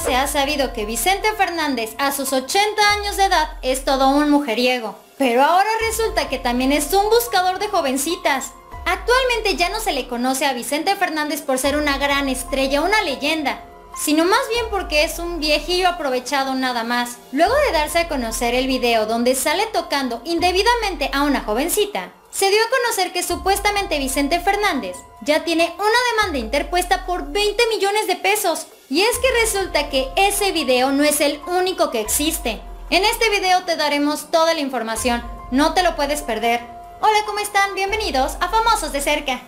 nunca se ha sabido que Vicente Fernández a sus 80 años de edad es todo un mujeriego. Pero ahora resulta que también es un buscador de jovencitas. Actualmente ya no se le conoce a Vicente Fernández por ser una gran estrella, una leyenda, sino más bien porque es un viejillo aprovechado nada más. Luego de darse a conocer el video donde sale tocando indebidamente a una jovencita, se dio a conocer que supuestamente Vicente Fernández ya tiene una demanda interpuesta por 20 millones de pesos. Y es que resulta que ese video no es el único que existe. En este video te daremos toda la información, no te lo puedes perder. Hola, ¿cómo están? Bienvenidos a Famosos de Cerca.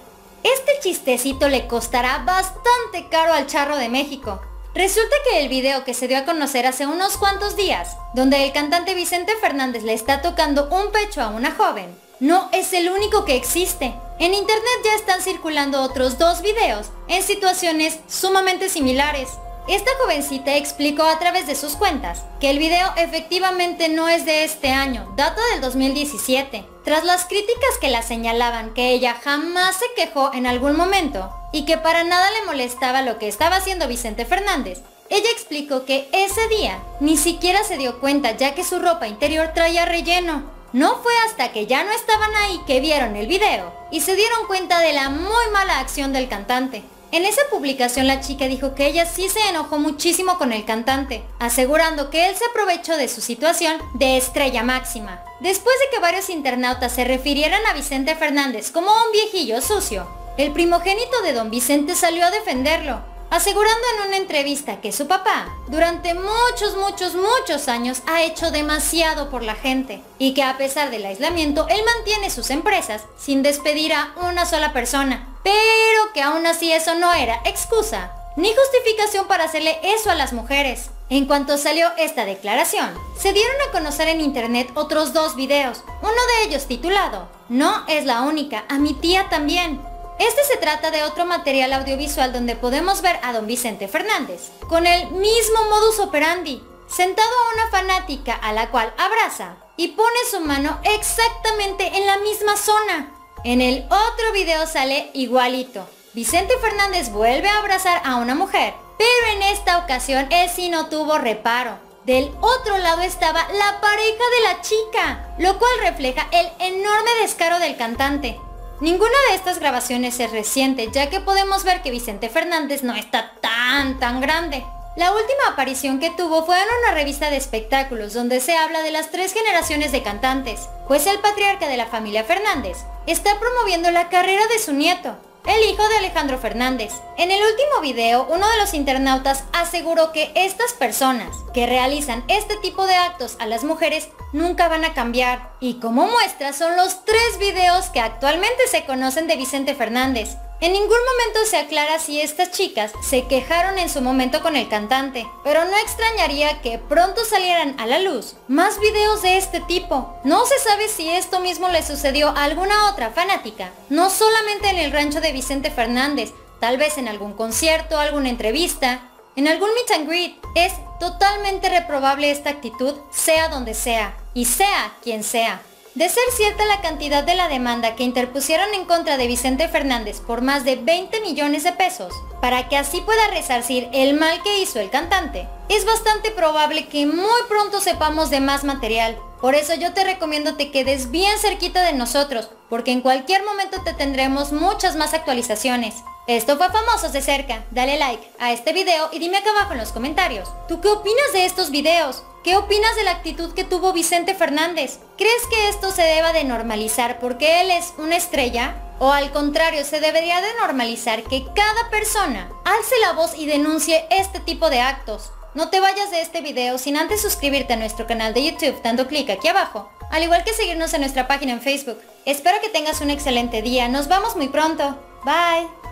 Este chistecito le costará bastante caro al charro de México. Resulta que el video que se dio a conocer hace unos cuantos días, donde el cantante Vicente Fernández le está tocando un pecho a una joven, no es el único que existe. En internet ya están circulando otros dos videos en situaciones sumamente similares. Esta jovencita explicó a través de sus cuentas que el video efectivamente no es de este año, data del 2017. Tras las críticas que la señalaban que ella jamás se quejó en algún momento y que para nada le molestaba lo que estaba haciendo Vicente Fernández, ella explicó que ese día ni siquiera se dio cuenta ya que su ropa interior traía relleno. No fue hasta que ya no estaban ahí que vieron el video y se dieron cuenta de la muy mala acción del cantante. En esa publicación la chica dijo que ella sí se enojó muchísimo con el cantante, asegurando que él se aprovechó de su situación de estrella máxima. Después de que varios internautas se refirieran a Vicente Fernández como un viejillo sucio, el primogénito de don Vicente salió a defenderlo, asegurando en una entrevista que su papá durante muchos años ha hecho demasiado por la gente y que a pesar del aislamiento él mantiene sus empresas sin despedir a una sola persona. Pero que aún así eso no era excusa ni justificación para hacerle eso a las mujeres. En cuanto salió esta declaración, se dieron a conocer en internet otros dos videos, uno de ellos titulado "No es la única, a mi tía también". Este se trata de otro material audiovisual donde podemos ver a don Vicente Fernández con el mismo modus operandi, sentado a una fanática a la cual abraza y pone su mano exactamente en la misma zona. En el otro video sale igualito. Vicente Fernández vuelve a abrazar a una mujer, pero en esta ocasión él sí no tuvo reparo. Del otro lado estaba la pareja de la chica, lo cual refleja el enorme descaro del cantante. Ninguna de estas grabaciones es reciente, ya que podemos ver que Vicente Fernández no está tan grande. La última aparición que tuvo fue en una revista de espectáculos donde se habla de las tres generaciones de cantantes, pues el patriarca de la familia Fernández está promoviendo la carrera de su nieto, el hijo de Alejandro Fernández. En el último video, uno de los internautas aseguró que estas personas que realizan este tipo de actos a las mujeres nunca van a cambiar, y como muestra son los tres videos que actualmente se conocen de Vicente Fernández. En ningún momento se aclara si estas chicas se quejaron en su momento con el cantante, pero no extrañaría que pronto salieran a la luz más videos de este tipo. No se sabe si esto mismo le sucedió a alguna otra fanática, no solamente en el rancho de Vicente Fernández, tal vez en algún concierto, alguna entrevista, en algún meet and greet. Es totalmente reprobable esta actitud, sea donde sea y sea quien sea. De ser cierta la cantidad de la demanda que interpusieron en contra de Vicente Fernández por más de 20 millones de pesos, para que así pueda resarcir el mal que hizo el cantante, es bastante probable que muy pronto sepamos de más material. Por eso yo te recomiendo te quedes bien cerquita de nosotros, porque en cualquier momento te tendremos muchas más actualizaciones. Esto fue Famosos de Cerca. Dale like a este video y dime acá abajo en los comentarios, ¿tú qué opinas de estos videos? ¿Qué opinas de la actitud que tuvo Vicente Fernández? ¿Crees que esto se deba de normalizar porque él es una estrella? ¿O al contrario, se debería de normalizar que cada persona alce la voz y denuncie este tipo de actos? No te vayas de este video sin antes suscribirte a nuestro canal de YouTube dando clic aquí abajo, al igual que seguirnos en nuestra página en Facebook. Espero que tengas un excelente día, nos vamos muy pronto. Bye.